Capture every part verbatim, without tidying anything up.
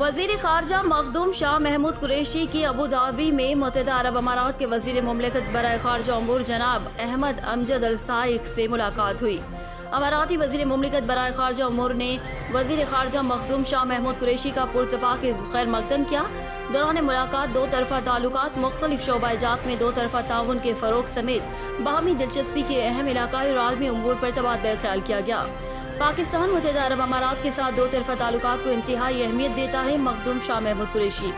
वज़ीर ख़ारजा मख़दूम शाह महमूद कुरैशी की Abu Dhabi में मुत्तहिदा अरब अमारात के वज़ीर ममलिकत बराए ख़ारजा अमूर जनाब अहमद अली सायेग़ से मुलाकात हुई। अमाराती वज़ीर ममलिकत बराए ख़ारजा अमूर ने वज़ीर ख़ारजा मख़दूम शाह महमूद कुरैशी का पुरतपाक खैर मक़दम किया। दौरान मुलाकात दो तरफ़ा ताल्लुकात, मुख्तलिफ शोबा जात में दो तरफ़ा ताउन के फ़रोग समेत बाहमी दिलचस्पी के अहम इलाकाई और आलमी अमूर पर तबादला ख्याल किया गया। पाकिस्तान मुत्तहिदा अरब अमारात के साथ दो तरफ़ा ताल्लुकात को इंतहाई अहमियत देता है। मख़दूम शाह महमूद कुरैशी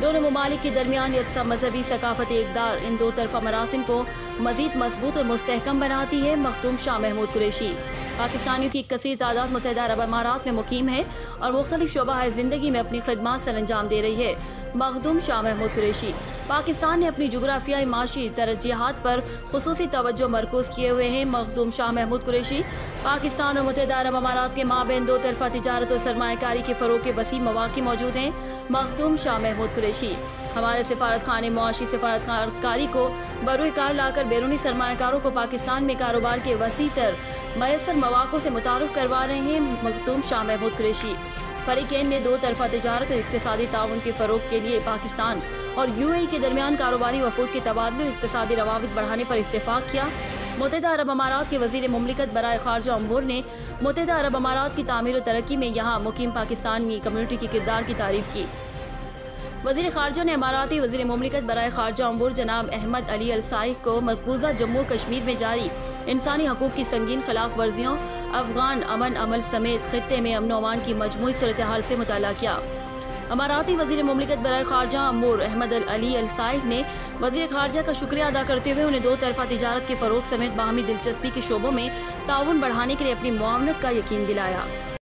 दोनों ममालिक के दरमियान यकसा मजहबी सकाफती इक़दार इन दो तरफ़ा मरासिम को मज़ीद मजबूत और मुस्तहकम बनाती है। मख़दूम शाह महमूद कुरैशी पाकिस्तानियों की एक कसीर तादाद मुत्तहिदा अरब अमारात में मुकीम है और मुख्तलिफ शोबाए ज़िंदगी में अपनी खिदमत सर अंजाम दे रही है। मख़दूम शाह महमूद कुरैशी पाकिस्तान ने अपनी जुग्राफियाई माशी तरजीहात पर खुसूसी तवज्जो मरकूज़ किए हुए हैं। मख़दूम शाह महमूद कुरैशी पाकिस्तान और मुत्तहिदा अरब अमारात के माबेन दो तरफ़ा तिजारत और सरमायाकारी के फ़रोग़ के वसी मौाक़े मौजूद हैं। मख़दूम शाह महमूद कुरैशी हमारे सिफारत खाने मुआशी सिफारतकारी को बरूए कार लाकर बैरूनी सरमायाकारों को पाकिस्तान में कारोबार के वसी तर मैसर मौाक़ों से मुतारफ़ करवा रहे हैं। मख़दूम शाह महमूद कुरैशी फरीकेन ने दो तरफ़ा तजारत और इक़्तिसादी ताउन के फ़रोग़ के लिए पाकिस्तान और यूएई के दरमियान कारोबारी वफूद के तबादले और इक़्तिसादी रवाबित बढ़ाने पर इत्तेफाक किया। मुत्तहिदा अरब अमारात के वज़ीर ममलिकत बराए ख़ारजा अमूर ने मुत्तहिदा अरब अमारात की तामीर और तरक्की में यहाँ मुक़ीम पाकिस्तानी कम्यूनिटी के किरदार की तारीफ़ की। वज़ीर ख़ारजा ने अमाराती वज़ीर ममलिकत बराए ख़ारजा अमूर जनाब अहमद अली सायेग़ को मकबूजा जम्मू कश्मीर में जारी इंसानी हकूक़ की संगीन खिलाफ वर्जियों, अफ़गान अमन अमल समेत खित्ते में अमन अमान की मजमूई सूरत हाल से मुताला किया। अमाराती वज़ीर ममलिकत बराए ख़ारजा अमूर अहमद अली सायेग़ ने वज़ीर ख़ारजा का शुक्रिया अदा करते हुए उन्हें दो तरफ़ा तिजारत के फ़रोग़ समेत बाहमी दिलचस्पी के शोबों में ताउन बढ़ाने के लिए अपनी मुआवनत का यकीन दिलाया।